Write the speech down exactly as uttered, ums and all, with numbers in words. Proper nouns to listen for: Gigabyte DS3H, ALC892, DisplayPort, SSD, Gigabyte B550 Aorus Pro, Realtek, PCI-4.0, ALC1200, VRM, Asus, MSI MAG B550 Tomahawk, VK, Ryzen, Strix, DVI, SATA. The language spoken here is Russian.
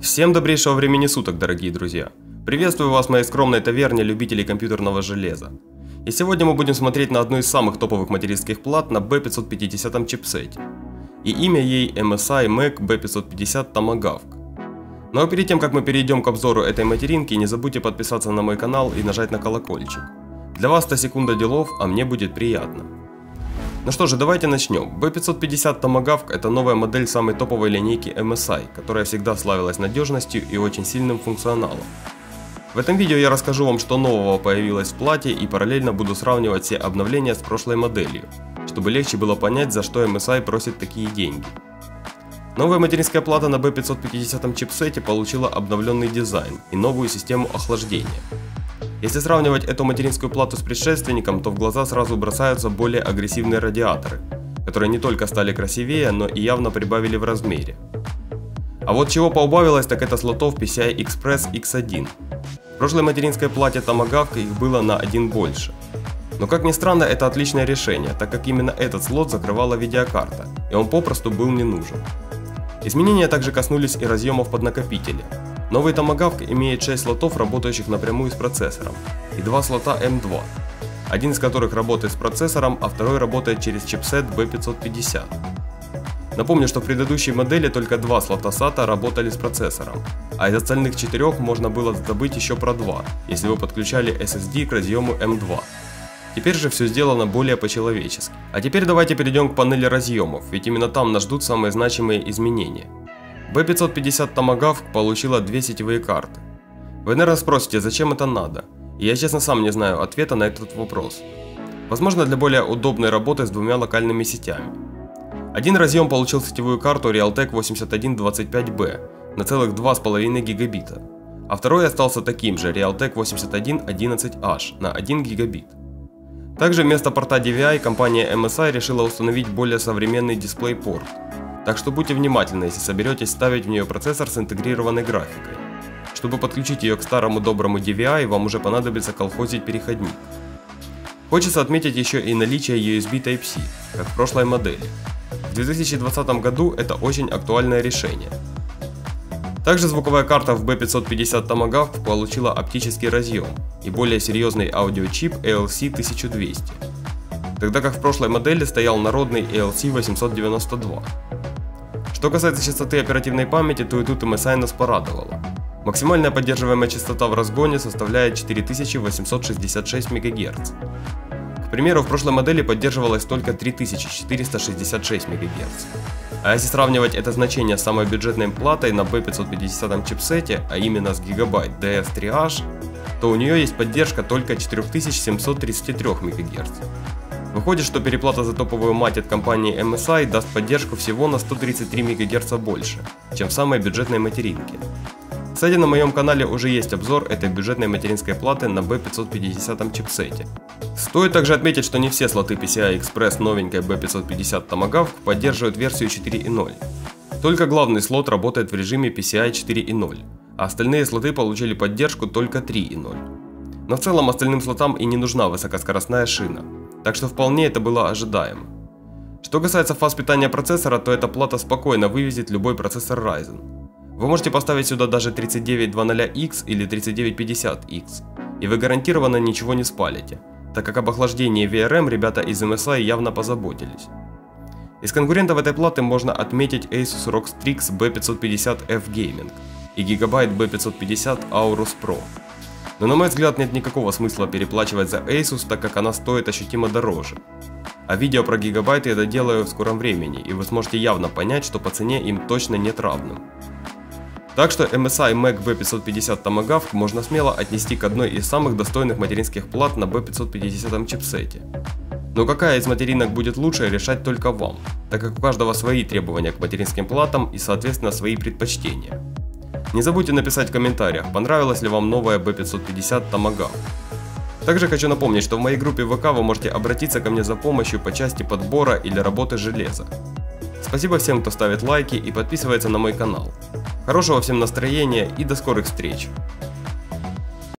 Всем добрейшего времени суток, дорогие друзья! Приветствую вас в моей скромной таверне любителей компьютерного железа. И сегодня мы будем смотреть на одну из самых топовых материнских плат на би пятьсот пятьдесят чипсете. И имя ей эм эс ай маг би пятьсот пятьдесят Tomahawk. Ну а перед тем, как мы перейдем к обзору этой материнки, не забудьте подписаться на мой канал и нажать на колокольчик. Для вас это секунда делов, а мне будет приятно. Ну что же, давайте начнем. би пятьсот пятьдесят Tomahawk — это новая модель самой топовой линейки эм эс ай, которая всегда славилась надежностью и очень сильным функционалом. В этом видео я расскажу вам, что нового появилось в плате, и параллельно буду сравнивать все обновления с прошлой моделью, чтобы легче было понять, за что эм эс ай просит такие деньги. Новая материнская плата на би пятьсот пятьдесят чипсете получила обновленный дизайн и новую систему охлаждения. Если сравнивать эту материнскую плату с предшественником, то в глаза сразу бросаются более агрессивные радиаторы, которые не только стали красивее, но и явно прибавили в размере. А вот чего поубавилось, так это слотов пи си ай-Express икс один. В прошлой материнской плате Tomahawk их было на один больше. Но как ни странно, это отличное решение, так как именно этот слот закрывала видеокарта, и он попросту был не нужен. Изменения также коснулись и разъемов под накопители. Новый Tomahawk имеет шесть слотов, работающих напрямую с процессором, и два слота эм два, один из которых работает с процессором, а второй работает через чипсет би пятьсот пятьдесят. Напомню, что в предыдущей модели только два слота сата работали с процессором, а из остальных четырех можно было добыть еще про два, если вы подключали эс эс ди к разъему эм два. Теперь же все сделано более по-человечески. А теперь давайте перейдем к панели разъемов, ведь именно там нас ждут самые значимые изменения. би пятьсот пятьдесят Tomahawk получила две сетевые карты. Вы, наверное, спросите, зачем это надо? И я честно сам не знаю ответа на этот вопрос. Возможно, для более удобной работы с двумя локальными сетями. Один разъем получил сетевую карту Realtek восемьдесят один двадцать пять би на целых два с половиной гигабита, а второй остался таким же Realtek восемьдесят один одиннадцать эйч на один гигабит. Также вместо порта ди ви ай компания эм эс ай решила установить более современный DisplayPort, так что будьте внимательны, если соберетесь ставить в нее процессор с интегрированной графикой. Чтобы подключить ее к старому доброму ди ви ай, вам уже понадобится колхозить переходник. Хочется отметить еще и наличие ю эс би Type-C, как в прошлой модели. В две тысячи двадцатом году это очень актуальное решение. Также звуковая карта в би пятьсот пятьдесят Tomahawk получила оптический разъем и более серьезный аудиочип эй эл си тысяча двести, тогда как в прошлой модели стоял народный эй эл си восемьсот девяносто два. Что касается частоты оперативной памяти, то и тут эм эс ай нас порадовала. Максимальная поддерживаемая частота в разгоне составляет четыре тысячи восемьсот шестьдесят шесть мегагерц. К примеру, в прошлой модели поддерживалось только три тысячи четыреста шестьдесят шесть мегагерц. А если сравнивать это значение с самой бюджетной платой на би пятьсот пятьдесят чипсете, а именно с Gigabyte ди эс три эйч, то у нее есть поддержка только четыре тысячи семьсот тридцать три мегагерц. Выходит, что переплата за топовую мать от компании эм эс ай даст поддержку всего на сто тридцать три мегагерц больше, чем в самой бюджетной материнке. Кстати, на моем канале уже есть обзор этой бюджетной материнской платы на би пятьсот пятьдесят чипсете. Стоит также отметить, что не все слоты пи си ай-Express новенькой би пятьсот пятьдесят Tomahawk поддерживают версию четыре точка ноль. Только главный слот работает в режиме пи си ай четыре точка ноль, а остальные слоты получили поддержку только три точка ноль. Но в целом остальным слотам и не нужна высокоскоростная шина, так что вполне это было ожидаемо. Что касается фаз питания процессора, то эта плата спокойно вывезет любой процессор Ryzen. Вы можете поставить сюда даже тридцать девять двадцать икс или тридцать девять пятьдесят икс, и вы гарантированно ничего не спалите, так как об охлаждении ви ар эм ребята из эм эс ай явно позаботились. Из конкурентов этой платы можно отметить Asus рог Strix би пятьсот пятьдесят эф Gaming и Gigabyte би пятьсот пятьдесят Aorus Pro. Но на мой взгляд, нет никакого смысла переплачивать за Asus, так как она стоит ощутимо дороже. А видео про Gigabyte я доделаю в скором времени, и вы сможете явно понять, что по цене им точно нет равным. Так что эм эс ай маг би пятьсот пятьдесят Tomahawk можно смело отнести к одной из самых достойных материнских плат на би пятьсот пятьдесят чипсете. Но какая из материнок будет лучше, решать только вам, так как у каждого свои требования к материнским платам и, соответственно, свои предпочтения. Не забудьте написать в комментариях, понравилась ли вам новая би пятьсот пятьдесят Tomahawk. Также хочу напомнить, что в моей группе вэ ка вы можете обратиться ко мне за помощью по части подбора или работы железа. Спасибо всем, кто ставит лайки и подписывается на мой канал. Хорошего всем настроения и до скорых встреч!